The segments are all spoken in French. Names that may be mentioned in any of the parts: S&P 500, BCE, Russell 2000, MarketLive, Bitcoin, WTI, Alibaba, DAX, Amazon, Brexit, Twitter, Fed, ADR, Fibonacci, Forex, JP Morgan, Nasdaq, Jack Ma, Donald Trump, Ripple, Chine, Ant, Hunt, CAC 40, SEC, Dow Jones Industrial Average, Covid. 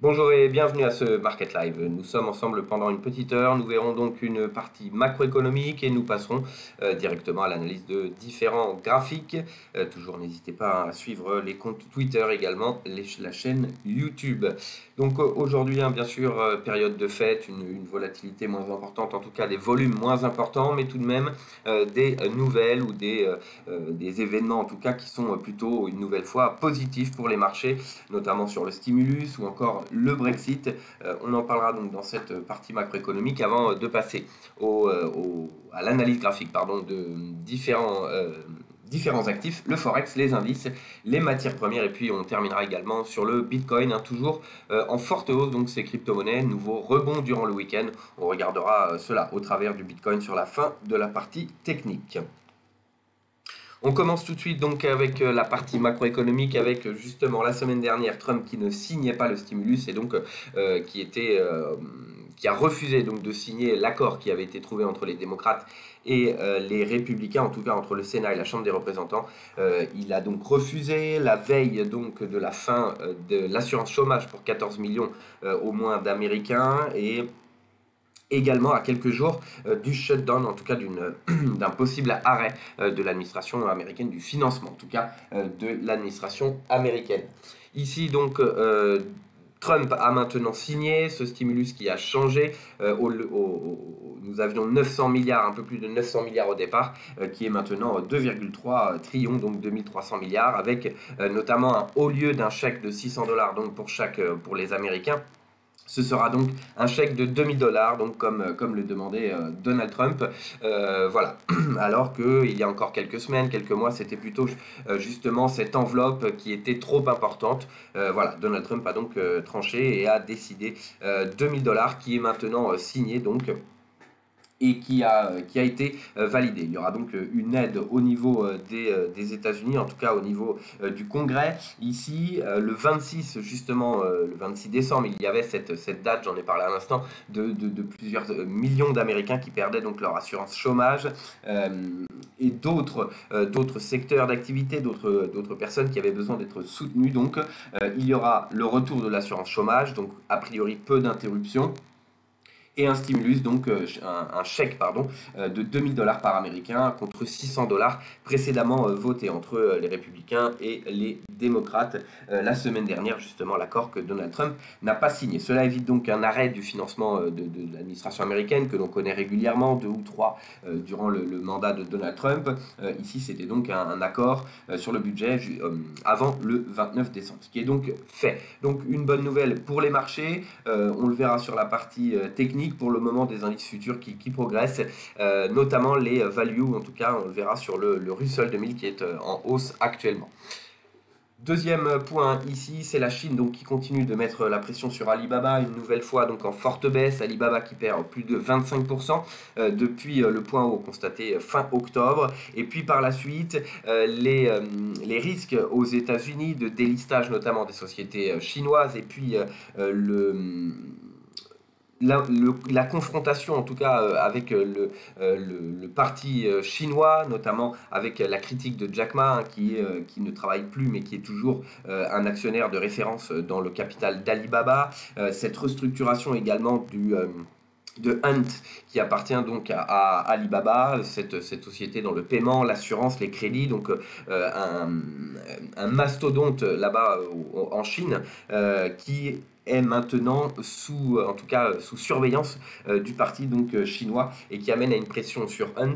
Bonjour et bienvenue à ce Market Live. Nous sommes ensemble pendant une petite heure. Nous verrons donc une partie macroéconomique et nous passerons directement à l'analyse de différents graphiques. Toujours n'hésitez pas à suivre les comptes Twitter également, la chaîne YouTube. Donc aujourd'hui, hein, bien sûr, période de fête, une volatilité moins importante, en tout cas des volumes moins importants, mais tout de même des nouvelles ou des événements en tout cas qui sont plutôt une nouvelle fois positifs pour les marchés, notamment sur le stimulus ou encore le Brexit. On en parlera donc dans cette partie macroéconomique avant de passer à l'analyse graphique de différents actifs, le Forex, les indices, les matières premières, et puis on terminera également sur le Bitcoin, hein, toujours en forte hausse, donc ces crypto-monnaies, nouveau rebond durant le week-end. On regardera cela au travers du Bitcoin sur la fin de la partie technique. On commence tout de suite donc avec la partie macroéconomique, avec justement la semaine dernière Trump qui ne signait pas le stimulus et donc qui a refusé donc de signer l'accord qui avait été trouvé entre les démocrates et les républicains, en tout cas entre le Sénat et la Chambre des représentants. Il a donc refusé la veille donc de la fin de l'assurance chômage pour 14 millions au moins d'Américains, et également à quelques jours du shutdown, en tout cas d'un possible arrêt de l'administration américaine, du financement en tout cas de l'administration américaine. Ici donc Trump a maintenant signé ce stimulus qui a changé. Nous avions 900 milliards, un peu plus de 900 milliards au départ, qui est maintenant 2,3 trillions, donc 2300 milliards, avec notamment au lieu d'un chèque de 600 $ donc pour les Américains, ce sera donc un chèque de 2000 $, donc comme le demandait Donald Trump. Voilà. Alors qu'il y a encore quelques semaines, quelques mois, c'était plutôt justement cette enveloppe qui était trop importante. Voilà, Donald Trump a donc tranché et a décidé 2000 $ qui est maintenant signé donc, et qui a été validé. Il y aura donc une aide au niveau des États-Unis, en tout cas au niveau du Congrès. Ici, le 26, justement, le 26 décembre, il y avait cette date, j'en ai parlé à l'instant, de plusieurs millions d'Américains qui perdaient donc leur assurance chômage, et d'autres secteurs d'activité, d'autres personnes qui avaient besoin d'être soutenues. Donc, il y aura le retour de l'assurance chômage, donc a priori peu d'interruptions, et un stimulus, donc un chèque pardon, de 2000 $ par américain contre 600 $ précédemment voté entre les républicains et les démocrates la semaine dernière, justement l'accord que Donald Trump n'a pas signé. Cela évite donc un arrêt du financement de l'administration américaine que l'on connaît régulièrement, 2 ou 3 durant le mandat de Donald Trump. Ici c'était donc un accord sur le budget avant le 29 décembre, ce qui est donc fait. Donc une bonne nouvelle pour les marchés, on le verra sur la partie technique. Pour le moment, des indices futurs qui progressent, notamment les values, en tout cas on le verra sur le Russell 2000 qui est en hausse actuellement. Deuxième point ici, c'est la Chine donc qui continue de mettre la pression sur Alibaba, une nouvelle fois donc en forte baisse. Alibaba qui perd plus de 25% depuis le point haut constaté fin octobre. Et puis par la suite, les risques aux États-Unis de délistage notamment des sociétés chinoises, et puis la confrontation en tout cas avec le parti chinois, notamment avec la critique de Jack Ma, hein, qui ne travaille plus mais qui est toujours un actionnaire de référence dans le capital d'Alibaba. Cette restructuration également de Hunt qui appartient donc à Alibaba, cette société dans le paiement, l'assurance, les crédits, donc un mastodonte là-bas en Chine qui est maintenant sous surveillance du parti donc chinois, et qui amène à une pression sur Ant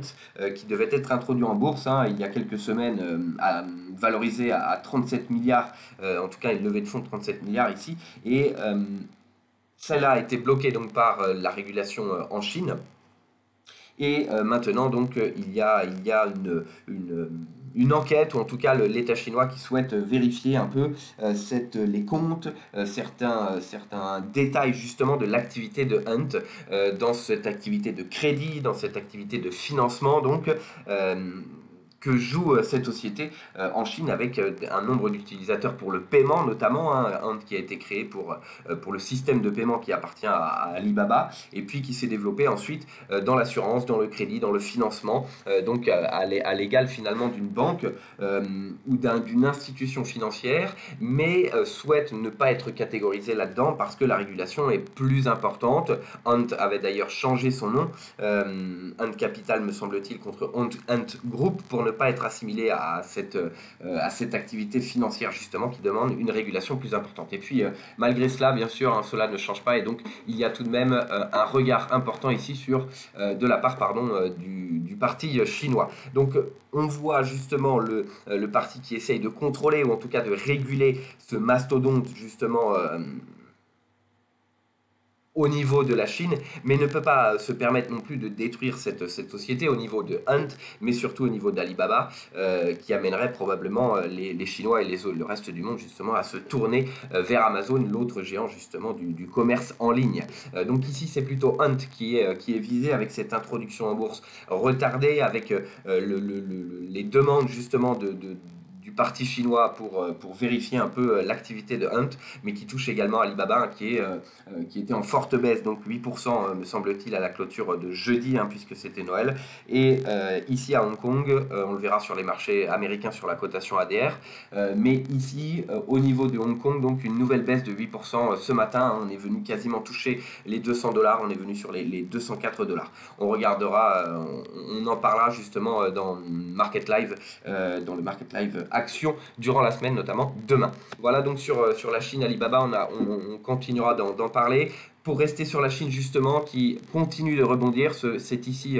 qui devait être introduit en bourse, hein, il y a quelques semaines, valorisé à 37 milliards, en tout cas une levée de fonds de 37 milliards ici, et celle-là a été bloquée donc par la régulation en Chine, et maintenant donc il y a une enquête, ou en tout cas l'État chinois qui souhaite vérifier un peu les comptes, certains détails justement de l'activité de Hunt, dans cette activité de crédit, dans cette activité de financement donc, que joue cette société en Chine, avec un nombre d'utilisateurs pour le paiement notamment, hein, Ant, qui a été créé pour le système de paiement qui appartient à Alibaba, et puis qui s'est développé ensuite dans l'assurance, dans le crédit, dans le financement, donc à l'égal finalement d'une banque ou d'une institution financière, mais souhaite ne pas être catégorisée là-dedans parce que la régulation est plus importante. Ant avait d'ailleurs changé son nom, Ant Capital me semble-t-il, contre Ant Group, pour ne pas être assimilé à cette activité financière justement qui demande une régulation plus importante. Et puis malgré cela, bien sûr, hein, cela ne change pas, et donc il y a tout de même un regard important ici sur de la part du parti chinois. Donc on voit justement le parti qui essaye de contrôler, ou en tout cas de réguler, ce mastodonte justement au niveau de la Chine, mais ne peut pas se permettre non plus de détruire cette société au niveau de Hunt, mais surtout au niveau d'Alibaba, qui amènerait probablement les Chinois et le reste du monde justement à se tourner vers Amazon, l'autre géant justement du commerce en ligne. Donc ici c'est plutôt Hunt qui est visé, avec cette introduction en bourse retardée, avec les demandes justement du parti chinois pour vérifier un peu l'activité de Hunt, mais qui touche également Alibaba, qui était en forte baisse, donc 8% me semble-t-il à la clôture de jeudi, hein, puisque c'était Noël. Et ici à Hong Kong, on le verra sur les marchés américains sur la cotation ADR, mais ici au niveau de Hong Kong, donc une nouvelle baisse de 8% ce matin, hein, on est venu quasiment toucher les $200, on est venu sur les 204 $. On regardera, on en parlera justement dans Market Live, dans le Market Live action durant la semaine, notamment demain. Voilà donc sur la Chine, Alibaba, on continuera d'en parler. Pour rester sur la Chine justement, qui continue de rebondir, c'est ici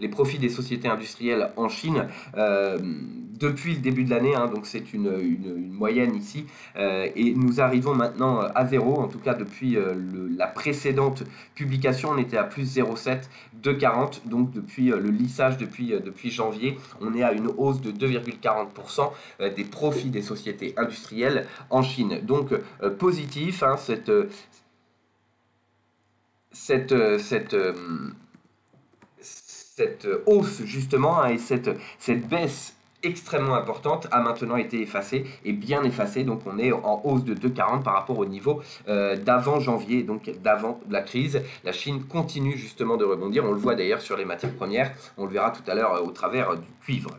les profits des sociétés industrielles en Chine depuis le début de l'année, hein, donc c'est une moyenne ici, et nous arrivons maintenant à zéro, en tout cas depuis la précédente publication, on était à plus 0,7 de 40, donc depuis le lissage, depuis janvier, on est à une hausse de 2,40% des profits des sociétés industrielles en Chine. Donc positif, hein, cette hausse justement, hein, et cette baisse extrêmement importante a maintenant été effacée, et bien effacée, donc on est en hausse de 2,40 par rapport au niveau d'avant janvier, donc d'avant la crise. La Chine continue justement de rebondir, on le voit d'ailleurs sur les matières premières, on le verra tout à l'heure au travers du cuivre.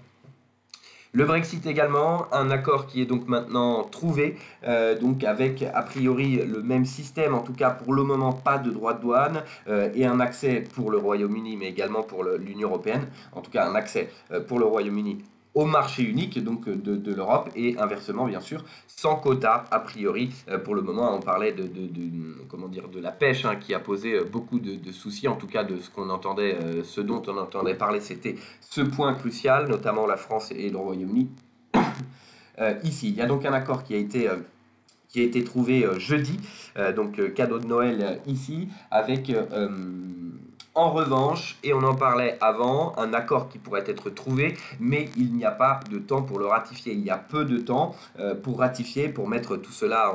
Le Brexit également, un accord qui est donc maintenant trouvé, donc avec a priori le même système, en tout cas pour le moment pas de droits de douane, et un accès pour le Royaume-Uni, mais également pour l'Union Européenne, en tout cas un accès pour le Royaume-Uni au marché unique donc de l'Europe, et inversement bien sûr, sans quota a priori pour le moment. On parlait de la pêche, hein, qui a posé beaucoup de soucis, en tout cas de ce dont on entendait parler, c'était ce point crucial, notamment la France et le Royaume-Uni. Ici, il y a donc un accord qui a été trouvé jeudi, donc cadeau de Noël ici, avec en revanche, et on en parlait avant, un accord qui pourrait être trouvé, mais il n'y a pas de temps pour le ratifier. Il y a peu de temps pour ratifier, pour mettre tout cela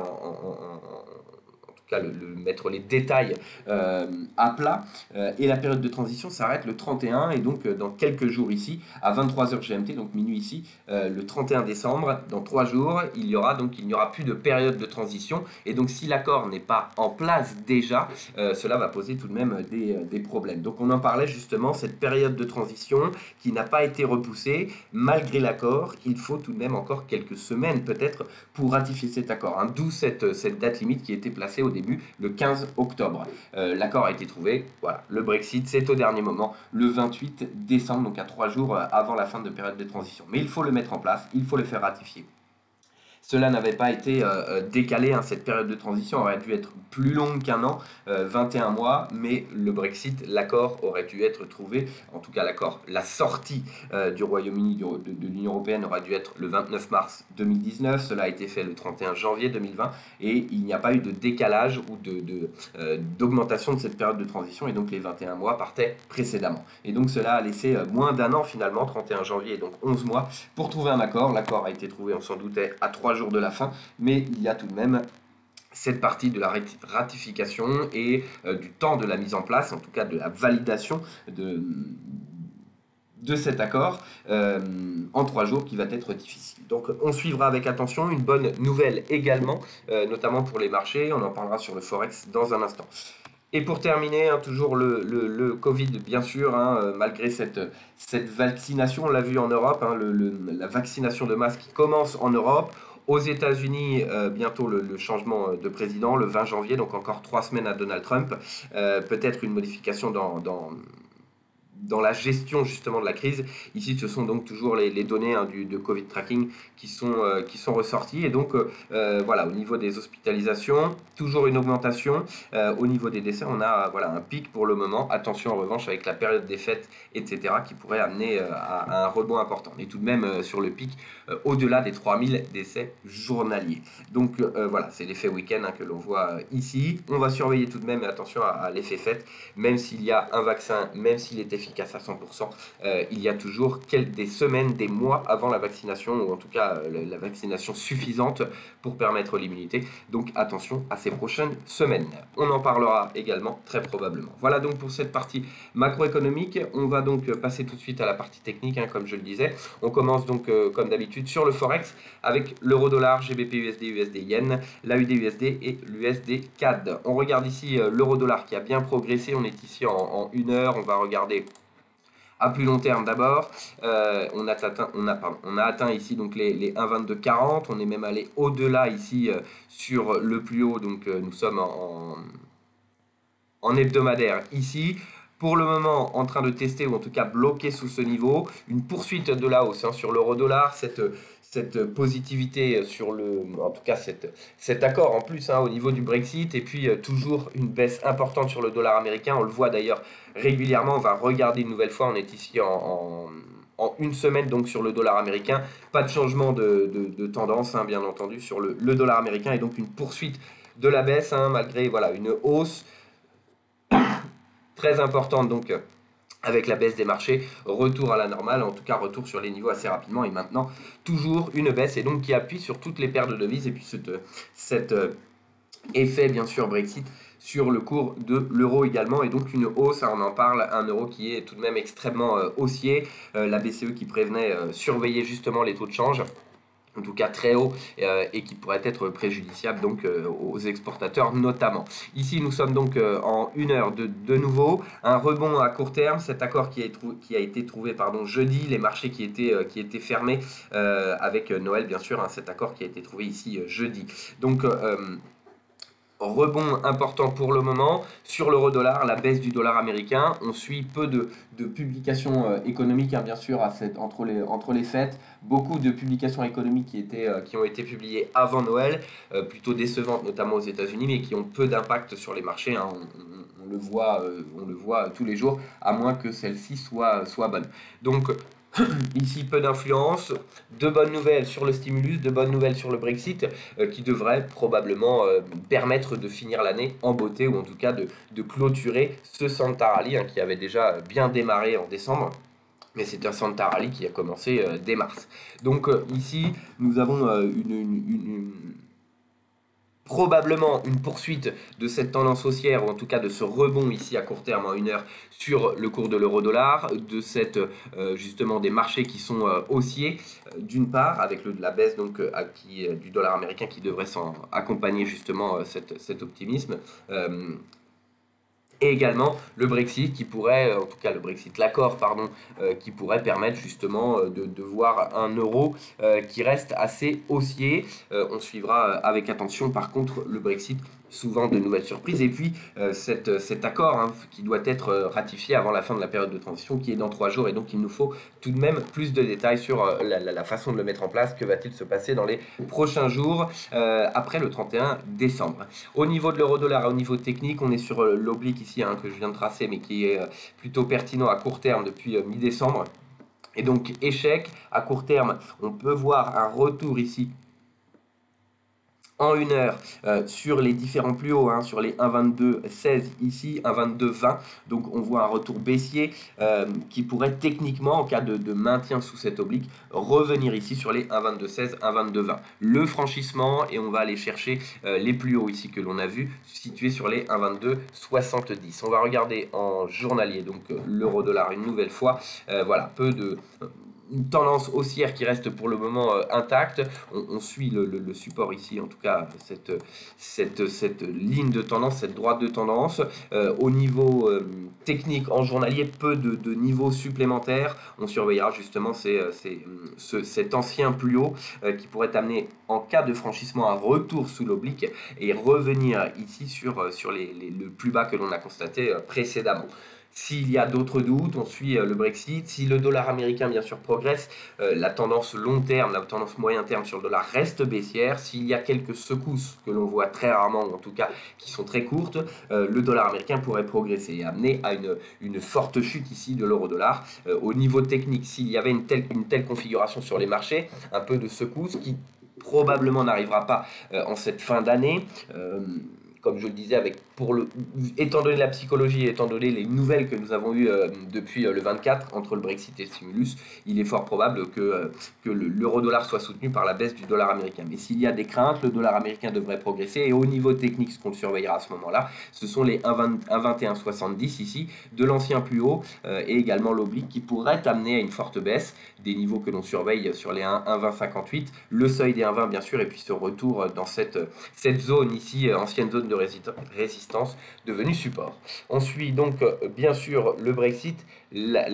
mettre les détails à plat, et la période de transition s'arrête le 31, et donc dans quelques jours ici à 23h GMT, donc minuit ici, le 31 décembre, dans 3 jours il n'y aura plus de période de transition, et donc si l'accord n'est pas en place déjà, cela va poser tout de même des problèmes. Donc on en parlait justement, cette période de transition qui n'a pas été repoussée malgré l'accord, il faut tout de même encore quelques semaines peut-être pour ratifier cet accord, hein. D'où cette date limite qui était placée au début, le 15 octobre. L'accord a été trouvé, voilà. Le Brexit, c'est au dernier moment, le 28 décembre, donc à 3 jours avant la fin de période de transition. Mais il faut le mettre en place, il faut le faire ratifier. Cela n'avait pas été décalé, hein, cette période de transition aurait dû être plus longue qu'un an, 21 mois, mais le Brexit, l'accord aurait dû être trouvé, en tout cas l'accord, la sortie du Royaume-Uni de l'Union Européenne aurait dû être le 29 mars 2019, cela a été fait le 31 janvier 2020, et il n'y a pas eu de décalage ou d'augmentation de cette période de transition, et donc les 21 mois partaient précédemment. Et donc cela a laissé moins d'un an finalement, 31 janvier, et donc 11 mois, pour trouver un accord. L'accord a été trouvé, on s'en doutait, à 3 jours de la fin, mais il y a tout de même cette partie de la ratification et du temps de la mise en place, en tout cas de la validation de cet accord en 3 jours qui va être difficile. Donc on suivra avec attention. Une bonne nouvelle également, notamment pour les marchés. On en parlera sur le Forex dans un instant. Et pour terminer, hein, toujours le Covid, bien sûr, hein, malgré cette vaccination, on l'a vu en Europe, hein, la vaccination de masse qui commence en Europe. Aux États-Unis, bientôt le changement de président, le 20 janvier, donc encore 3 semaines à Donald Trump. Peut-être une modification dans la gestion justement de la crise. Ici, ce sont donc toujours les données, hein, de Covid tracking qui sont ressorties. Et donc, voilà, au niveau des hospitalisations, toujours une augmentation. Au niveau des décès, on a voilà, un pic pour le moment. Attention en revanche avec la période des fêtes, etc., qui pourrait amener à un rebond important. On est tout de même sur le pic, au-delà des 3000 décès journaliers. Donc, voilà, c'est l'effet week-end, hein, que l'on voit ici. On va surveiller tout de même, attention à l'effet fête, même s'il y a un vaccin, même s'il est efficace à 100%, il y a toujours des semaines, des mois avant la vaccination, ou en tout cas la vaccination suffisante pour permettre l'immunité. Donc attention à ces prochaines semaines. On en parlera également très probablement. Voilà donc pour cette partie macroéconomique. On va donc passer tout de suite à la partie technique, hein, comme je le disais. On commence donc comme d'habitude sur le Forex avec l'euro-dollar, GBP-USD, USD-Yen, l'AUD-USD et l'USD-CAD. On regarde ici l'euro-dollar qui a bien progressé. On est ici en 1 heure. On va regarder à plus long terme d'abord. On a atteint ici donc les 1,2240, on est même allé au-delà ici sur le plus haut, donc nous sommes en hebdomadaire ici. Pour le moment, en train de tester, ou en tout cas bloqué sous ce niveau, une poursuite de la hausse, hein, sur l'euro-dollar, cette positivité sur en tout cas cet accord en plus, hein, au niveau du Brexit, et puis toujours une baisse importante sur le dollar américain. On le voit d'ailleurs régulièrement, on va regarder une nouvelle fois, on est ici en 1 semaine donc sur le dollar américain. Pas de changement de tendance, hein, bien entendu, sur le dollar américain, et donc une poursuite de la baisse, hein, malgré voilà, une hausse très importante, donc avec la baisse des marchés, retour à la normale, en tout cas retour sur les niveaux assez rapidement, et maintenant toujours une baisse, et donc qui appuie sur toutes les paires de devises, et puis cet effet bien sûr Brexit sur le cours de l'euro également, et donc une hausse, hein, on en parle, un euro qui est tout de même extrêmement haussier, la BCE qui prévenait, surveiller justement les taux de change, en tout cas très haut, et qui pourrait être préjudiciable donc aux exportateurs notamment. Ici nous sommes donc en 1 heure de nouveau, un rebond à court terme, cet accord qui a été trouvé pardon, jeudi, les marchés qui étaient fermés avec Noël bien sûr, hein, cet accord qui a été trouvé ici jeudi. Donc rebond important pour le moment sur l'euro-dollar, la baisse du dollar américain. On suit peu de publications économiques, hein, bien sûr, entre les fêtes. Beaucoup de publications économiques qui ont été publiées avant Noël, plutôt décevantes notamment aux États-Unis, mais qui ont peu d'impact sur les marchés, hein. On le voit tous les jours, à moins que celle-ci soit bonne. Donc ici, peu d'influence, de bonnes nouvelles sur le stimulus, de bonnes nouvelles sur le Brexit, qui devrait probablement permettre de finir l'année en beauté, ou en tout cas de clôturer ce Santa Rally, hein, qui avait déjà bien démarré en décembre. Mais c'est un Santa Rally qui a commencé dès mars. Donc ici, nous avons probablement une poursuite de cette tendance haussière, ou en tout cas de ce rebond ici à court terme en 1 heure sur le cours de l'euro-dollar, de cette justement des marchés qui sont haussiers, d'une part avec la baisse donc du dollar américain qui devrait s'en accompagner justement cet optimisme. Et également le Brexit qui pourrait, en tout cas le Brexit, l'accord pardon, qui pourrait permettre justement de voir un euro qui reste assez haussier. On suivra avec attention par contre le Brexit, souvent de nouvelles surprises. Et puis cet accord, hein, qui doit être ratifié avant la fin de la période de transition, qui est dans 3 jours, et donc il nous faut tout de même plus de détails sur la façon de le mettre en place. Que va-t-il se passer dans les prochains jours après le 31 décembre? Au niveau de l'euro-dollar, au niveau technique, on est sur l'oblique ici, hein, que je viens de tracer, mais qui est plutôt pertinent à court terme depuis mi-décembre. Et donc échec à court terme, on peut voir un retour ici en une heure sur les différents plus hauts, hein, sur les 1,2216 ici, 1,2220. Donc on voit un retour baissier qui pourrait techniquement, en cas de maintien sous cette oblique, revenir ici sur les 1,2216, 1,2220. Le franchissement, et on va aller chercher les plus hauts ici que l'on a vu, situés sur les 1,2270. On va regarder en journalier, donc l'euro dollar une nouvelle fois. Voilà, peu de... une tendance haussière qui reste pour le moment intacte. On suit le support ici, en tout cas cette ligne de tendance, cette droite de tendance. Au niveau technique en journalier, peu de niveaux supplémentaires. On surveillera justement cet ancien plus haut qui pourrait amener, en cas de franchissement, un retour sous l'oblique et revenir ici sur le plus bas que l'on a constaté précédemment. S'il y a d'autres doutes, on suit le Brexit. Si le dollar américain, bien sûr, progresse, la tendance long terme, la tendance moyen terme sur le dollar reste baissière. S'il y a quelques secousses que l'on voit très rarement, ou en tout cas qui sont très courtes, le dollar américain pourrait progresser et amener à une forte chute ici de l'euro-dollar. Au niveau technique, s'il y avait une telle configuration sur les marchés, un peu de secousse qui probablement n'arrivera pas en cette fin d'année. Comme je le disais, étant donné la psychologie et étant donné les nouvelles que nous avons eues depuis le 24 entre le Brexit et le stimulus, il est fort probable que l'euro-dollar soit soutenu par la baisse du dollar américain. Mais s'il y a des craintes, le dollar américain devrait progresser. Et au niveau technique, ce qu'on surveillera à ce moment-là, ce sont les 1,2170 ici, de l'ancien plus haut, et également l'oblique qui pourrait amener à une forte baisse, des niveaux que l'on surveille sur les 1,2058, le seuil des 1,20 bien sûr, et puis ce retour dans cette zone ici, ancienne zone de résistance devenu support. On suit donc bien sûr le Brexit, la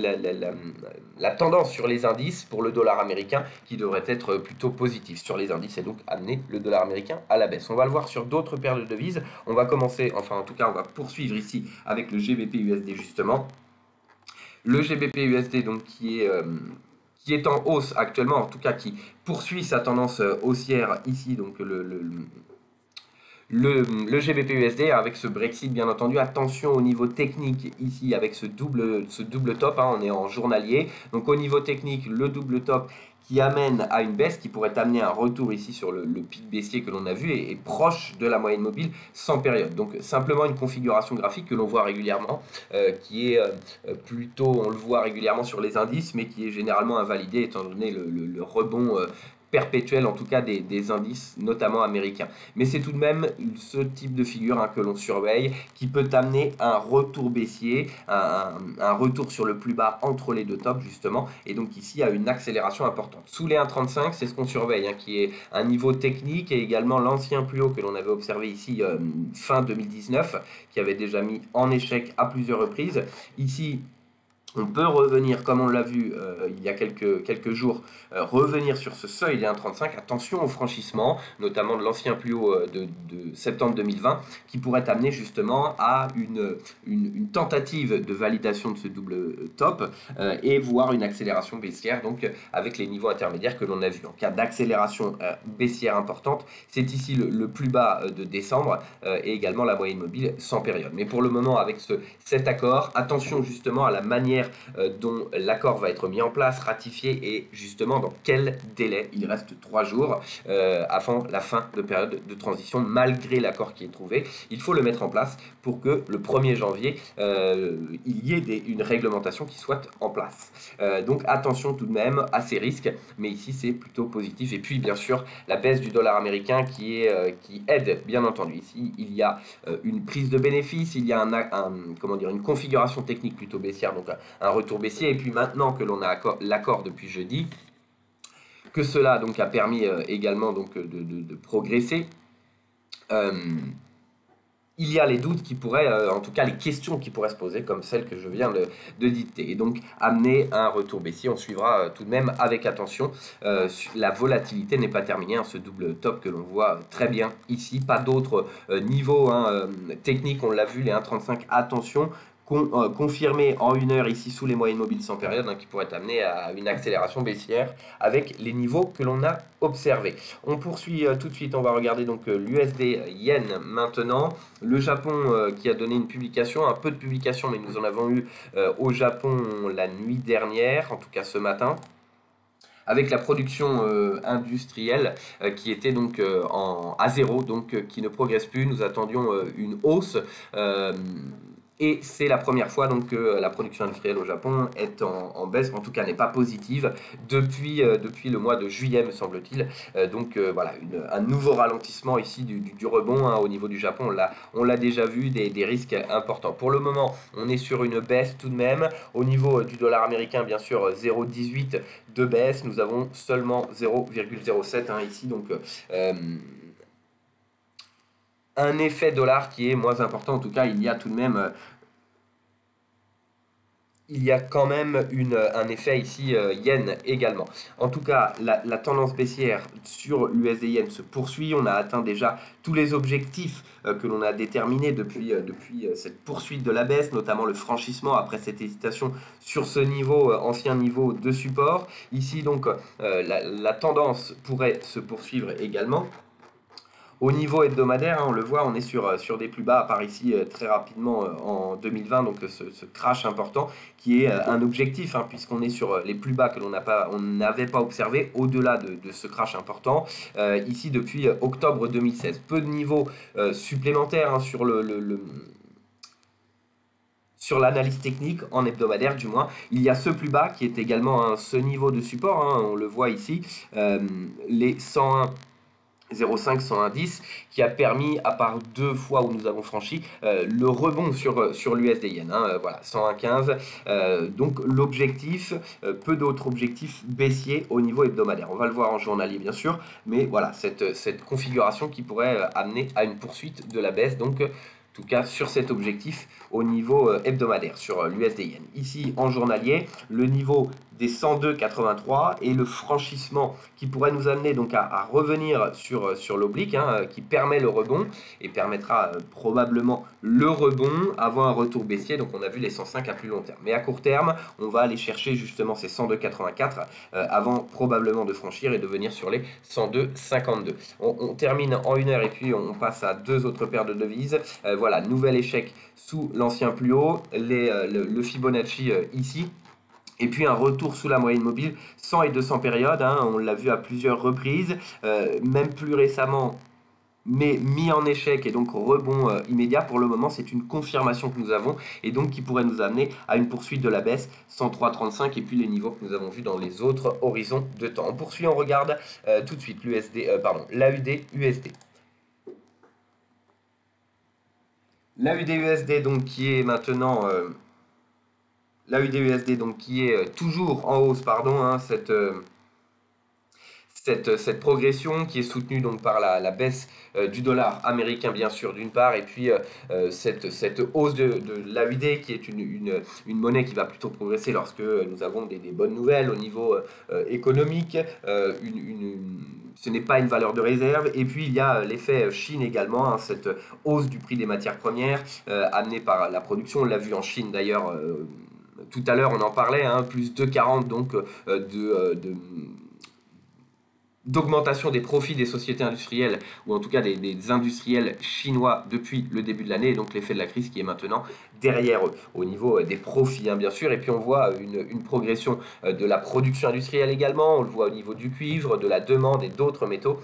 tendance sur les indices pour le dollar américain qui devrait être plutôt positive sur les indices et donc amener le dollar américain à la baisse. On va le voir sur d'autres paires de devises. On va commencer, enfin en tout cas on va poursuivre ici avec le GBP-USD justement. Le GBP-USD donc qui est en hausse actuellement, en tout cas qui poursuit sa tendance haussière ici, donc le GBP-USD avec ce Brexit, bien entendu. Attention au niveau technique ici avec ce double top, hein, on est en journalier, donc au niveau technique le double top qui amène à une baisse, qui pourrait amener un retour ici sur le pic baissier que l'on a vu et proche de la moyenne mobile sans période. Donc simplement une configuration graphique que l'on voit régulièrement, qui est plutôt, on le voit régulièrement sur les indices, mais qui est généralement invalidée étant donné le rebond perpétuel en tout cas des indices notamment américains. Mais c'est tout de même ce type de figure, hein, que l'on surveille, qui peut amener un retour baissier, un retour sur le plus bas entre les deux tops justement, et donc ici à une accélération importante. Sous les 1,35, c'est ce qu'on surveille, hein, qui est un niveau technique et également l'ancien plus haut que l'on avait observé ici fin 2019, qui avait déjà mis en échec à plusieurs reprises. Ici, on peut revenir, comme on l'a vu il y a quelques jours, revenir sur ce seuil des 1,35. Attention au franchissement, notamment de l'ancien plus haut de septembre 2020, qui pourrait amener justement à une tentative de validation de ce double top et voir une accélération baissière, donc avec les niveaux intermédiaires que l'on a vu. En cas d'accélération baissière importante, c'est ici le plus bas de décembre et également la moyenne mobile sans période. Mais pour le moment, avec cet accord, attention justement à la manière dont l'accord va être mis en place, ratifié, et justement dans quel délai. Il reste 3 jours avant la fin de période de transition. Malgré l'accord qui est trouvé, il faut le mettre en place pour que le 1er janvier il y ait une réglementation qui soit en place. Donc attention tout de même à ces risques, mais ici c'est plutôt positif. Et puis bien sûr la baisse du dollar américain qui aide bien entendu. Ici il y a une prise de bénéfice, il y a comment dire, une configuration technique plutôt baissière, donc un retour baissier. Et puis maintenant que l'on a l'accord depuis jeudi, que cela donc a permis également donc de progresser, il y a les doutes qui pourraient, en tout cas les questions qui pourraient se poser, comme celle que je viens de dicter, et donc amener à un retour baissier. On suivra tout de même avec attention. La volatilité n'est pas terminée, hein, ce double top que l'on voit très bien ici. Pas d'autres niveaux, hein, techniques, on l'a vu, les 1,35, attention, confirmé en une heure ici sous les moyennes mobiles sans période, hein, qui pourrait amener à une accélération baissière avec les niveaux que l'on a observés. On poursuit tout de suite, on va regarder donc l'USD-Yen maintenant. Le Japon qui a donné une publication, un peu de publication, mais nous en avons eu au Japon la nuit dernière, en tout cas ce matin, avec la production industrielle qui était donc à zéro, donc qui ne progresse plus. Nous attendions une hausse. Et c'est la première fois donc, que la production industrielle au Japon est en baisse, en tout cas n'est pas positive, depuis le mois de juillet, me semble-t-il. Donc voilà, un nouveau ralentissement ici du rebond au niveau du Japon. On l'a déjà vu, des risques importants. Pour le moment, on est sur une baisse tout de même. Au niveau du dollar américain, bien sûr, 0,18 de baisse. Nous avons seulement 0,07 ici, donc... un effet dollar qui est moins important. En tout cas, il y a tout de même... Il y a quand même un effet ici yen également. En tout cas, la tendance baissière sur l'USD-Yen se poursuit. On a atteint déjà tous les objectifs que l'on a déterminés depuis cette poursuite de la baisse, notamment le franchissement après cette hésitation sur ce niveau, ancien niveau de support. Ici, donc, la tendance pourrait se poursuivre également. Au niveau hebdomadaire, on le voit, on est sur des plus bas par ici très rapidement en 2020, donc ce crash important qui est un objectif, puisqu'on est sur les plus bas que l'on n'avait pas observé au-delà de ce crash important, ici depuis octobre 2016. Peu de niveaux supplémentaires sur sur l'analyse technique, en hebdomadaire du moins. Il y a ce plus bas qui est également ce niveau de support, on le voit ici, les 101,05-110 qui a permis, à part deux fois où nous avons franchi, le rebond sur l'USD-Yen, voilà, 101,15, donc l'objectif, peu d'autres objectifs baissiers au niveau hebdomadaire. On va le voir en journalier bien sûr, mais voilà, cette configuration qui pourrait amener à une poursuite de la baisse, donc en tout cas sur cet objectif au niveau hebdomadaire, sur l'USD-Yen. Ici en journalier, le niveau des 102,83 et le franchissement qui pourrait nous amener donc à revenir sur l'oblique, qui permet le rebond et permettra probablement le rebond avant un retour baissier. Donc on a vu les 105 à plus long terme. Mais à court terme, on va aller chercher justement ces 102,84 avant probablement de franchir et de venir sur les 102,52. On termine en une heure et puis on passe à deux autres paires de devises. Voilà, nouvel échec sous l'ancien plus haut, le Fibonacci ici. Et puis un retour sous la moyenne mobile, 100 et 200 périodes, on l'a vu à plusieurs reprises, même plus récemment, mais mis en échec et donc rebond immédiat. Pour le moment, c'est une confirmation que nous avons et donc qui pourrait nous amener à une poursuite de la baisse, 103,35 et puis les niveaux que nous avons vus dans les autres horizons de temps. On poursuit, on regarde tout de suite l'AUD-USD. L'AUD-USD donc qui est maintenant toujours en hausse, pardon, cette progression qui est soutenue donc par la baisse du dollar américain bien sûr d'une part, et puis cette hausse de l'AUD qui est une monnaie qui va plutôt progresser lorsque nous avons des bonnes nouvelles au niveau économique, ce n'est pas une valeur de réserve. Et puis il y a l'effet Chine également, cette hausse du prix des matières premières amenée par la production. On l'a vu en Chine d'ailleurs tout à l'heure, on en parlait, plus 2,40 donc d'augmentation des profits des sociétés industrielles, ou en tout cas des industriels chinois depuis le début de l'année, et donc l'effet de la crise qui est maintenant derrière eux, au niveau des profits bien sûr. Et puis on voit une progression de la production industrielle également, on le voit au niveau du cuivre, de la demande et d'autres métaux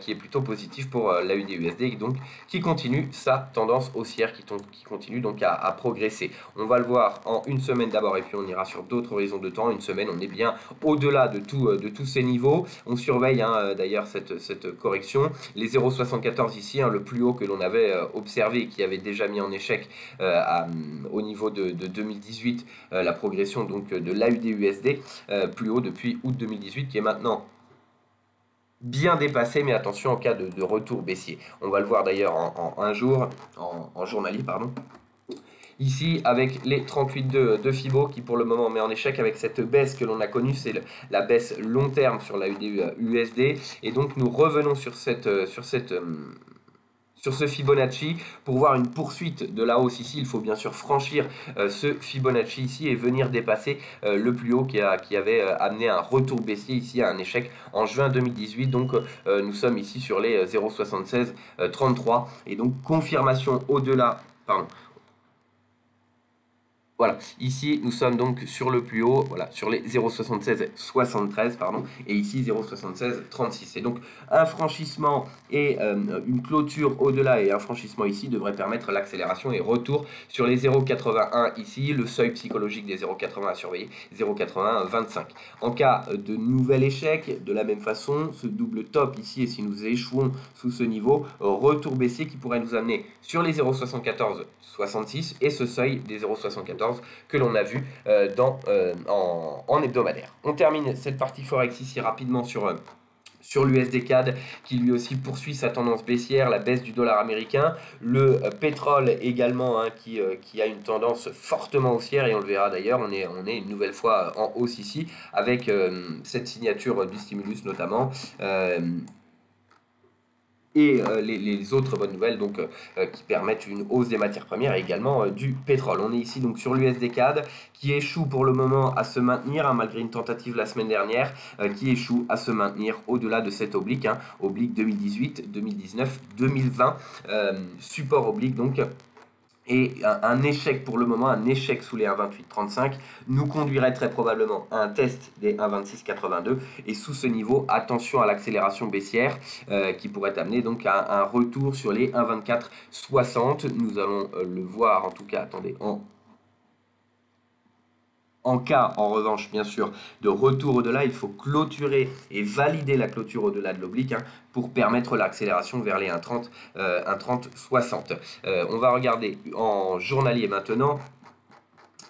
qui est plutôt positif pour l'AUD-USD, donc qui continue sa tendance haussière, qui continue donc à progresser. On va le voir en une semaine d'abord et puis on ira sur d'autres horizons de temps. Une semaine, on est bien au-delà de tous ces niveaux, on surveille d'ailleurs cette correction, les 0,74 ici, le plus haut que l'on avait observé et qui avait déjà mis en échec au niveau de 2018 la progression donc de l'AUD-USD, plus haut depuis août 2018 qui est maintenant bien dépassé, mais attention en cas de retour baissier. On va le voir d'ailleurs en journalier, pardon. Ici, avec les 38,2 de Fibo qui pour le moment met en échec avec cette baisse que l'on a connue, c'est la baisse long terme sur la USD. Et donc nous revenons sur ce Fibonacci. Pour voir une poursuite de la hausse ici, il faut bien sûr franchir ce Fibonacci ici et venir dépasser le plus haut qui avait amené un retour baissier ici à un échec en juin 2018. Donc nous sommes ici sur les 0,76-33 et donc confirmation au-delà, pardon, Voilà, ici nous sommes donc sur le plus haut, voilà, sur les 0,7673 pardon, et ici 0,7636. Et donc un franchissement et une clôture au-delà et un franchissement ici devrait permettre l'accélération et retour sur les 0,81 ici, le seuil psychologique des 0,80 à surveiller, 0,8125. En cas de nouvel échec, de la même façon, ce double top ici, et si nous échouons sous ce niveau, retour baissier qui pourrait nous amener sur les 0,7466 et ce seuil des 0,74 que l'on a vu en hebdomadaire. On termine cette partie Forex ici rapidement sur l'USD CAD qui lui aussi poursuit sa tendance baissière, la baisse du dollar américain, le pétrole également hein, qui a une tendance fortement haussière et on le verra d'ailleurs, on est une nouvelle fois en hausse ici avec cette signature du stimulus notamment. Et les autres bonnes nouvelles donc, qui permettent une hausse des matières premières et également du pétrole. On est ici donc sur l'USD CAD qui échoue pour le moment à se maintenir hein, malgré une tentative la semaine dernière qui échoue à se maintenir au-delà de cette oblique, hein, oblique 2018, 2019, 2020, support oblique donc. Et un échec pour le moment, un échec sous les 1,2835 nous conduirait très probablement à un test des 1,2682 et sous ce niveau, attention à l'accélération baissière qui pourrait amener donc à un retour sur les 1,2460. Nous allons le voir en tout cas, attendez, en cas, en revanche, bien sûr, de retour au-delà, il faut clôturer et valider la clôture au-delà de l'oblique hein, pour permettre l'accélération vers les 1,30, 1,3060. On va regarder en journalier maintenant.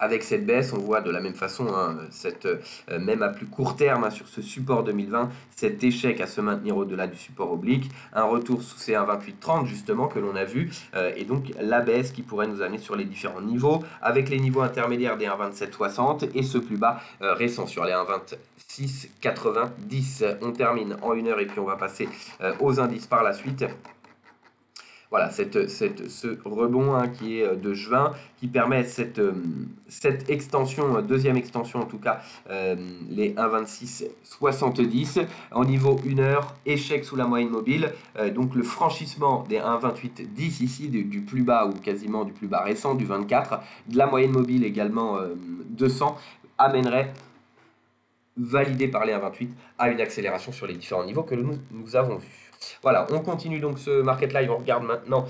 Avec cette baisse, on voit de la même façon, hein, même à plus court terme, hein, sur ce support 2020, cet échec à se maintenir au-delà du support oblique, un retour sous ces 1,2830 justement que l'on a vu, et donc la baisse qui pourrait nous amener sur les différents niveaux, avec les niveaux intermédiaires des 1,2760 et ce plus bas récent sur les 1,2690. On termine en une heure et puis on va passer aux indices par la suite. Voilà, ce rebond hein, qui est de juin, qui permet cette extension, deuxième extension en tout cas, les 1,2670. En niveau 1 heure, échec sous la moyenne mobile, donc le franchissement des 1,2810 ici, du plus bas ou quasiment du plus bas récent, du 24, de la moyenne mobile également 200, amènerait, validé par les 1,28, à une accélération sur les différents niveaux que nous avons vus. Voilà, on continue donc ce Market Live, on regarde maintenant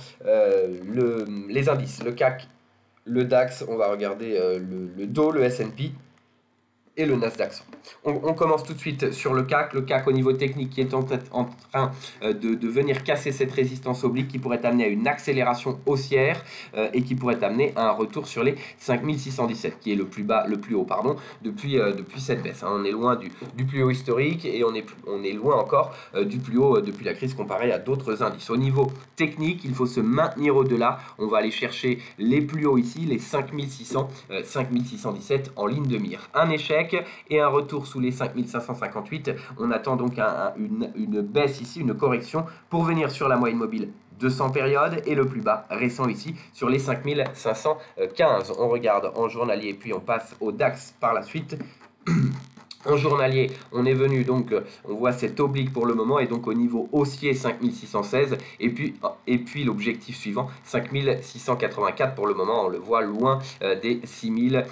les indices, le CAC, le DAX, on va regarder le Dow, le S&P et le Nasdaq. On commence tout de suite sur le CAC au niveau technique qui est en train de venir casser cette résistance oblique qui pourrait amener à une accélération haussière et qui pourrait amener à un retour sur les 5617 qui est le plus haut pardon, depuis cette baisse. Hein. On est loin du plus haut historique et on est loin encore du plus haut depuis la crise comparé à d'autres indices. Au niveau technique, il faut se maintenir au-delà. On va aller chercher les plus hauts ici, les 5617 en ligne de mire. Un échec et un retour sous les 5558. On attend donc une baisse ici, une correction pour venir sur la moyenne mobile 200 périodes et le plus bas récent ici sur les 5515. On regarde en journalier et puis on passe au DAX par la suite. En journalier, on est venu donc, on voit cette oblique pour le moment et donc au niveau haussier 5616 et puis l'objectif suivant 5684 pour le moment, on le voit loin des 6000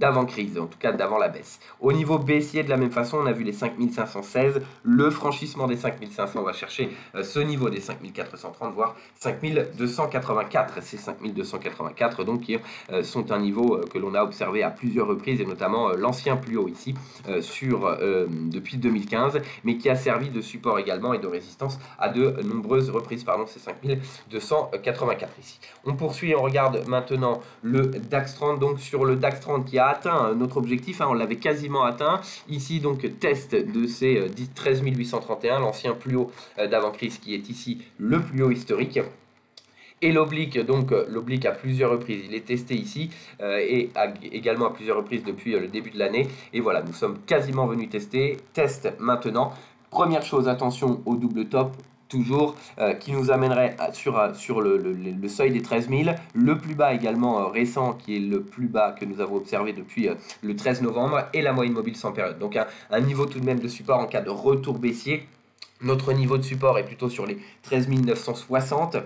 d'avant-crise, en tout cas d'avant la baisse. Au niveau baissier de la même façon, on a vu les 5516, le franchissement des 5500, on va chercher ce niveau des 5430 voire 5284. Ces 5284 donc qui sont un niveau que l'on a observé à plusieurs reprises et notamment l'ancien plus haut ici. Depuis 2015 mais qui a servi de support également et de résistance à de nombreuses reprises, pardon, c'est 5284 ici. On poursuit, on regarde maintenant le DAX 30, donc sur le DAX 30 qui a atteint notre objectif, hein, on l'avait quasiment atteint, ici donc test de ces 13831, l'ancien plus haut d'avant-crise qui est ici le plus haut historique. Et l'oblique, donc l'oblique à plusieurs reprises, il est testé ici et également à plusieurs reprises depuis le début de l'année. Et voilà, nous sommes quasiment venus tester, test maintenant. Première chose, attention au double top, toujours, qui nous amènerait sur le seuil des 13 000. Le plus bas également récent, qui est le plus bas que nous avons observé depuis le 13 novembre, et la moyenne mobile sans période. Donc un niveau tout de même de support en cas de retour baissier. Notre niveau de support est plutôt sur les 13 960.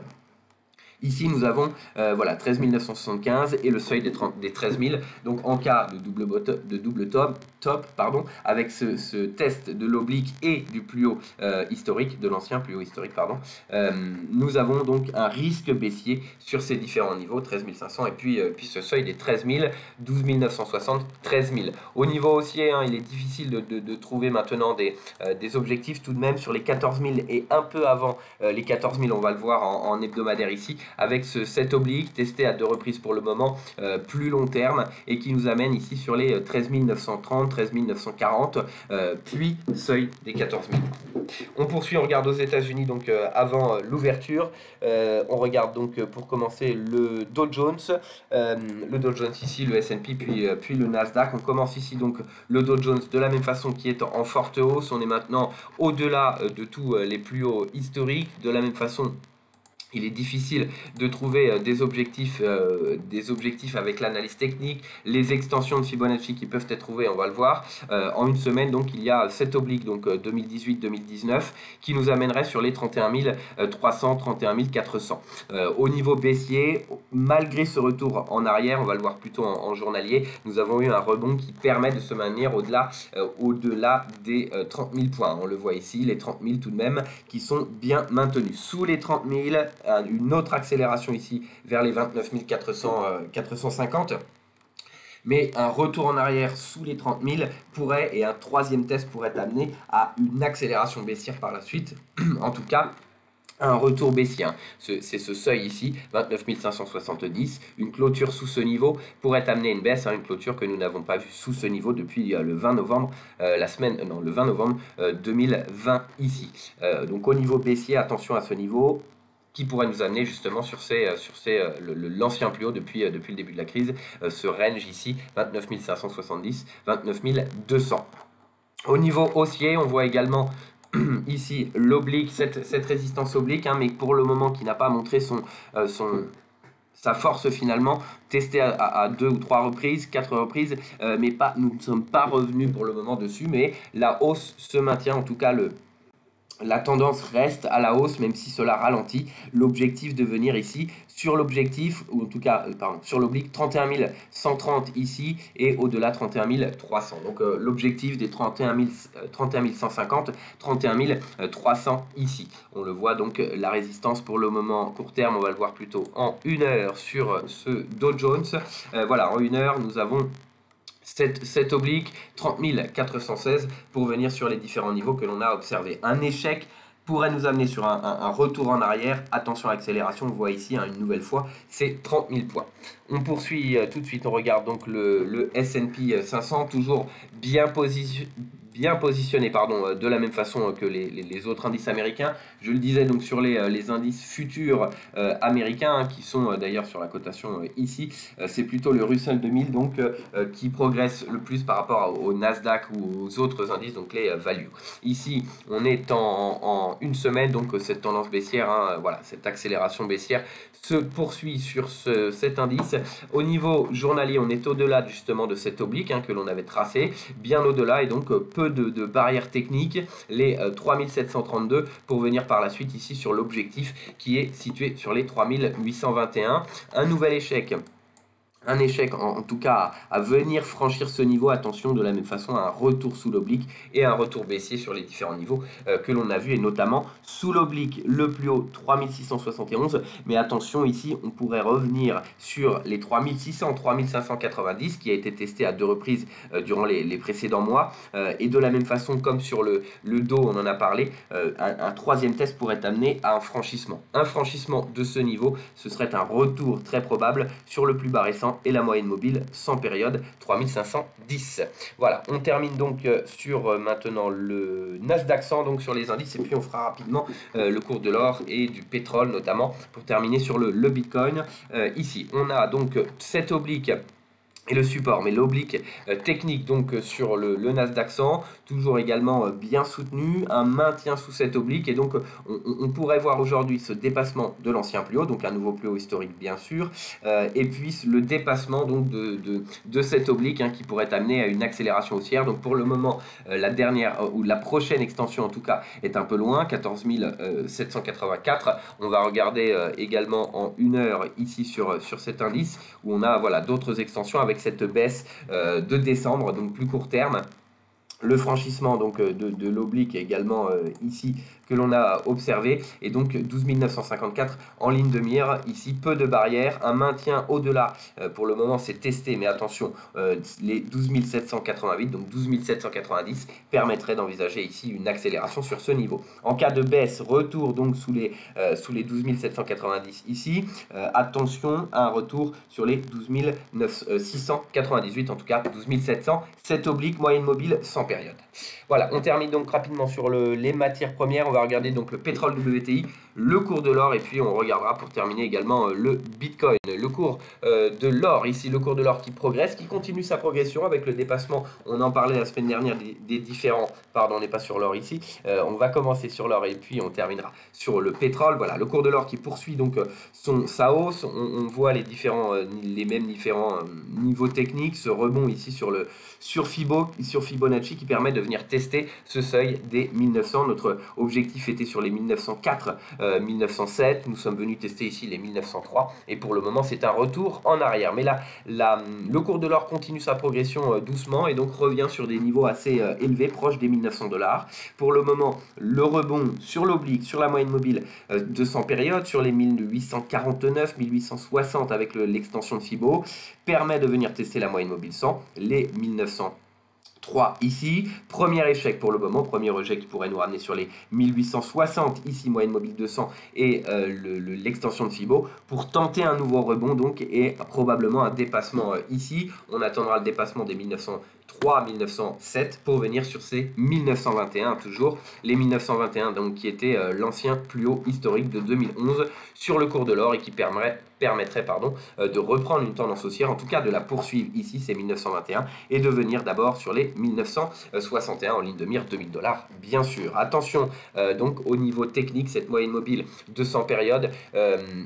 Ici, nous avons voilà, 13 975 et le seuil des 13 000. Donc, en cas de double top, avec ce test de l'oblique et du plus haut historique, de l'ancien plus haut historique, pardon, nous avons donc un risque baissier sur ces différents niveaux, 13 500 et puis ce seuil des 13 000, 12 960, 13 000. Au niveau haussier, hein, il est difficile de trouver maintenant des objectifs tout de même sur les 14 000 et un peu avant les 14 000, on va le voir en hebdomadaire ici, avec cette oblique testée à deux reprises pour le moment, plus long terme, et qui nous amène ici sur les 13 930, 13 940, puis seuil des 14 000. On poursuit, on regarde aux États-Unis donc avant l'ouverture. On regarde donc pour commencer le Dow Jones, ici, le S&P puis le Nasdaq. On commence ici donc le Dow Jones de la même façon, qui est en forte hausse. On est maintenant au-delà de tous les plus hauts historiques. De la même façon, il est difficile de trouver des objectifs avec l'analyse technique, les extensions de Fibonacci qui peuvent être trouvées, on va le voir. En une semaine, donc, il y a cette oblique, donc 2018-2019, qui nous amènerait sur les 31 300, 31 400. Au niveau baissier, malgré ce retour en arrière, on va le voir plutôt en journalier, nous avons eu un rebond qui permet de se maintenir au-delà des 30 000 points. On le voit ici, les 30 000 tout de même, qui sont bien maintenus. Sous les 30 000, une autre accélération ici vers les 29 450, mais un retour en arrière sous les 30 000 pourrait, et un troisième test pourrait amener à une accélération baissière par la suite, en tout cas un retour baissier. C'est ce seuil ici, 29 570, une clôture sous ce niveau pourrait amener une baisse, hein, une clôture que nous n'avons pas vue sous ce niveau depuis le 20 novembre, le 20 novembre 2020 ici. Donc au niveau baissier, attention à ce niveau, qui pourrait nous amener justement l'ancien plus haut depuis le début de la crise, ce range ici, 29 570, 29 200. Au niveau haussier, on voit également ici l'oblique, cette résistance oblique, hein, mais pour le moment qui n'a pas montré sa force finalement, testé à deux ou trois reprises, quatre reprises, mais nous ne sommes pas revenus pour le moment dessus, mais la hausse se maintient, en tout cas la tendance reste à la hausse, même si cela ralentit. L'objectif de venir ici sur l'objectif, ou en tout cas, pardon, sur l'oblique 31 130 ici et au-delà 31 300. Donc l'objectif des 31 150, 31 300 ici. On le voit donc la résistance pour le moment court terme, on va le voir plutôt en une heure sur ce Dow Jones. Voilà, en une heure, nous avons cette oblique 30 416 pour venir sur les différents niveaux que l'on a observés. Un échec pourrait nous amener sur un retour en arrière. Attention à l'accélération, on voit ici, hein, une nouvelle fois, c'est 30 000 points. On poursuit tout de suite, on regarde donc le S&P 500, toujours bien positionné, pardon, de la même façon que les autres indices américains. Je le disais donc sur les indices futurs américains, hein, qui sont d'ailleurs sur la cotation ici. C'est plutôt le Russell 2000 donc, qui progresse le plus par rapport au Nasdaq ou aux autres indices, donc les value. Ici, on est en une semaine, donc cette tendance baissière, hein, voilà, cette accélération baissière se poursuit sur cet indice. Au niveau journalier, on est au-delà justement de cette oblique, hein, que l'on avait tracée, bien au-delà, et donc peu de barrières techniques, les 3732 pour venir par la suite ici sur l'objectif qui est situé sur les 3821. Un nouvel échec. Un échec en tout cas à venir franchir ce niveau. Attention de la même façon à un retour sous l'oblique et un retour baissier sur les différents niveaux que l'on a vu, et notamment sous l'oblique le plus haut 3671, mais attention ici on pourrait revenir sur les 3600, 3590 qui a été testé à deux reprises durant les précédents mois, et de la même façon comme sur le Dow, on en a parlé, un troisième test pourrait amener à un franchissement de ce niveau. Ce serait un retour très probable sur le plus bas récent et la moyenne mobile sans période 3510. Voilà, on termine donc sur maintenant le Nasdaq 100, donc sur les indices, et puis on fera rapidement le cours de l'or et du pétrole notamment pour terminer sur le Bitcoin. Ici on a donc cette oblique et le support, mais l'oblique technique donc sur le Nasdaq 100, toujours également bien soutenu, un maintien sous cette oblique, et donc on pourrait voir aujourd'hui ce dépassement de l'ancien plus haut, donc un nouveau plus haut historique bien sûr, et puis le dépassement donc de cette oblique hein, qui pourrait amener à une accélération haussière. Donc pour le moment la dernière ou la prochaine extension en tout cas est un peu loin, 14 784. On va regarder également en une heure ici sur cet indice où on a voilà d'autres extensions avec cette baisse de décembre, donc plus court terme. Le franchissement donc de l'oblique également ici que l'on a observé, et donc 12 954 en ligne de mire, ici peu de barrières, un maintien au-delà pour le moment c'est testé, mais attention les 12 788 donc 12 790 permettraient d'envisager ici une accélération sur ce niveau. En cas de baisse, retour donc sous les 12 790 ici, attention à un retour sur les 12 698, en tout cas 12 700, cette oblique moyenne mobile sans période. Voilà, on termine donc rapidement sur les matières premières. On va regarder donc le pétrole WTI, le cours de l'or, et puis on regardera pour terminer également le Bitcoin. Le cours de l'or, ici le cours de l'or qui progresse, qui continue sa progression avec le dépassement, on en parlait la semaine dernière, des différents, pardon, on n'est pas sur l'or ici, on va commencer sur l'or et puis on terminera sur le pétrole. Voilà, le cours de l'or qui poursuit donc sa hausse, on voit les mêmes différents niveaux techniques, ce rebond ici sur Fibonacci qui permet de venir tester ce seuil des 1900, notre objectif était sur les 1904, 1907, nous sommes venus tester ici les 1903 et pour le moment c'est un retour en arrière, mais là le cours de l'or continue sa progression doucement et donc revient sur des niveaux assez élevés, proches des 1900 $. Pour le moment le rebond sur l'oblique, sur la moyenne mobile de 100 périodes, sur les 1849, 1860 avec l'extension de Fibo, permet de venir tester la moyenne mobile 100, les 1903 ici, premier échec pour le moment, premier rejet qui pourrait nous ramener sur les 1860 ici, moyenne mobile 200 et l'extension de Fibo pour tenter un nouveau rebond donc et probablement un dépassement ici. On attendra le dépassement des 1903 à 1907 pour venir sur ces 1921, toujours les 1921 donc qui était l'ancien plus haut historique de 2011 sur le cours de l'or et qui permettrait de reprendre une tendance haussière, en tout cas de la poursuivre ici, c'est 1921, et de venir d'abord sur les 1961 en ligne de mire, 2000 $, bien sûr. Attention donc au niveau technique, cette moyenne mobile 200 périodes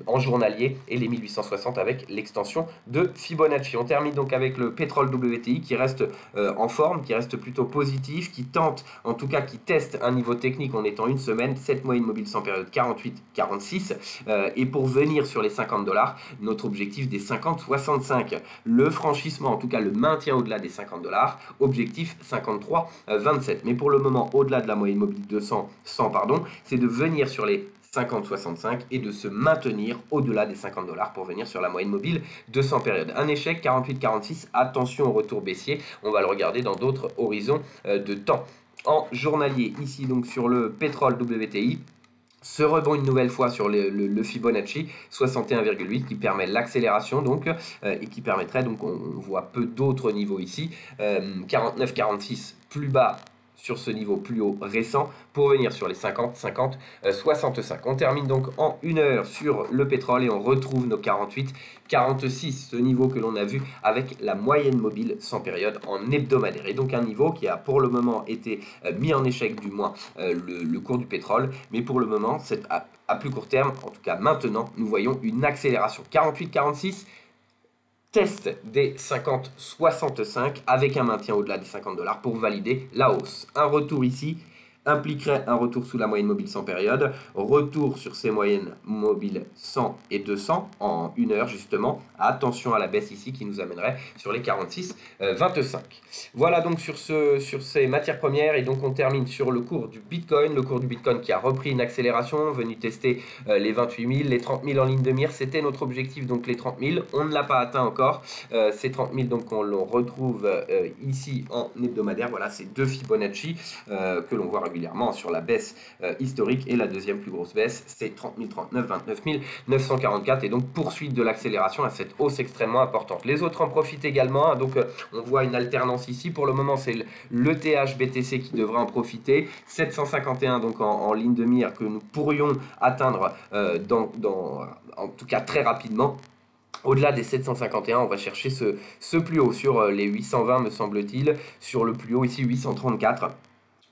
en journalier et les 1860 avec l'extension de Fibonacci. On termine donc avec le pétrole WTI qui reste en forme, qui reste plutôt positif, qui tente, en tout cas qui teste un niveau technique en étant une semaine, cette moyenne mobile 100 périodes 48-46, et pour venir sur les 50 $, notre objectif des 50-65, le franchissement, en tout cas le maintien au-delà des 50 $, objectif 53-27, mais pour le moment au-delà de la moyenne mobile 200 pardon, c'est de venir sur les 50-65 et de se maintenir au-delà des 50 $ pour venir sur la moyenne mobile 200 périodes. Un échec 48-46, attention au retour baissier, on va le regarder dans d'autres horizons de temps. En journalier ici donc sur le pétrole WTI, ce rebond une nouvelle fois sur le Fibonacci 61,8 qui permet l'accélération donc et qui permettrait donc, on voit peu d'autres niveaux ici, 49,46 plus bas sur ce niveau plus haut récent pour venir sur les 50, 50, 65. On termine donc en une heure sur le pétrole et on retrouve nos 48, 46, ce niveau que l'on a vu avec la moyenne mobile sans période en hebdomadaire, et donc un niveau qui a pour le moment été mis en échec, du moins le cours du pétrole, mais pour le moment à plus court terme, en tout cas maintenant, nous voyons une accélération. 48-46, test des 50-65 avec un maintien au-delà des 50 $ pour valider la hausse. Un retour ici impliquerait un retour sous la moyenne mobile 100 périodes, retour sur ces moyennes mobiles 100 et 200 en une heure justement. Attention à la baisse ici qui nous amènerait sur les 46-25. Voilà donc sur ces matières premières, et donc on termine sur le cours du Bitcoin. Le cours du Bitcoin qui a repris une accélération, venu tester les 28 000, les 30 000 en ligne de mire. C'était notre objectif donc les 30 000, on ne l'a pas atteint encore. Ces 30 000 donc on le retrouve ici en hebdomadaire. Voilà, c'est deux Fibonacci que l'on voit régulièrement sur la baisse historique, et la deuxième plus grosse baisse c'est 30 039, 29 944, et donc poursuite de l'accélération à cette hausse extrêmement importante. Les autres en profitent également, donc on voit une alternance ici. Pour le moment c'est l'ETH BTC qui devrait en profiter, 751 donc en ligne de mire que nous pourrions atteindre en tout cas très rapidement. Au-delà des 751, on va chercher ce plus haut sur les 820 me semble-t-il, sur le plus haut ici 834.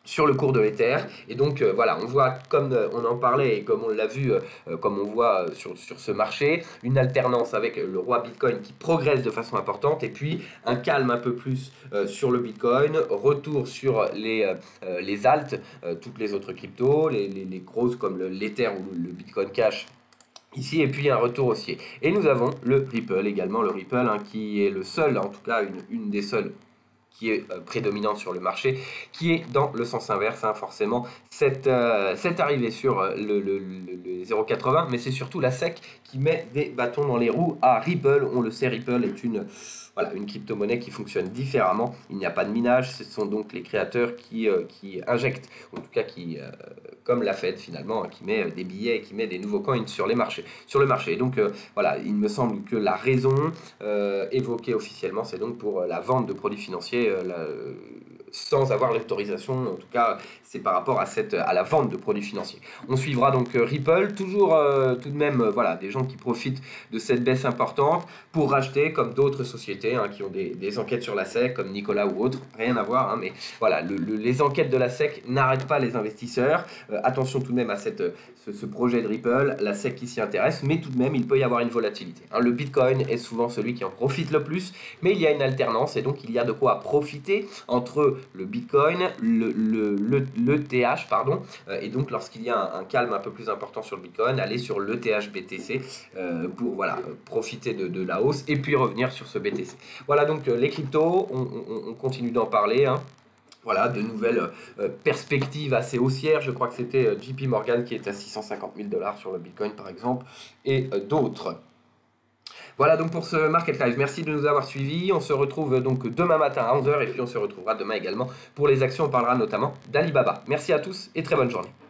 sur le cours de l'Ether. Et donc voilà, on voit, comme on en parlait et comme on l'a vu, comme on voit sur ce marché, une alternance avec le roi Bitcoin qui progresse de façon importante et puis un calme un peu plus sur le Bitcoin, retour sur les alts, toutes les autres cryptos, les grosses comme l'Ether ou le Bitcoin Cash ici, et puis un retour haussier. Et nous avons le Ripple également, le Ripple qui est le seul, en tout cas une des seules qui est prédominante sur le marché, qui est dans le sens inverse, hein, forcément, cette arrivée sur le 0,80, mais c'est surtout la SEC qui met des bâtons dans les roues à Ripple. On le sait, Ripple est une crypto-monnaie qui fonctionne différemment, il n'y a pas de minage, ce sont donc les créateurs qui injectent, en tout cas comme la Fed finalement, hein, qui met des billets, qui met des nouveaux coins sur le marché. Et donc voilà, il me semble que la raison évoquée officiellement, c'est donc pour la vente de produits financiers sans avoir l'autorisation, en tout cas c'est par rapport à la vente de produits financiers. On suivra donc Ripple, toujours tout de même, voilà, des gens qui profitent de cette baisse importante pour racheter, comme d'autres sociétés hein, qui ont des enquêtes sur la SEC, comme Nicolas ou autres, rien à voir, hein, mais voilà, les enquêtes de la SEC n'arrêtent pas les investisseurs. Attention tout de même à ce projet de Ripple, la SEC qui s'y intéresse, mais tout de même il peut y avoir une volatilité. Hein. Le Bitcoin est souvent celui qui en profite le plus, mais il y a une alternance et donc il y a de quoi profiter entre le Bitcoin, l'ETH, pardon, et donc lorsqu'il y a un calme un peu plus important sur le Bitcoin, aller sur l'ETH BTC pour voilà, profiter de la hausse et puis revenir sur ce BTC. Voilà donc les cryptos, on continue d'en parler. Hein. Voilà, de nouvelles perspectives assez haussières. Je crois que c'était JP Morgan qui est à 650 000 $ sur le Bitcoin par exemple, et d'autres. Voilà donc pour ce Market Live, merci de nous avoir suivis, on se retrouve donc demain matin à 11 h et puis on se retrouvera demain également pour les actions, on parlera notamment d'Alibaba. Merci à tous et très bonne journée.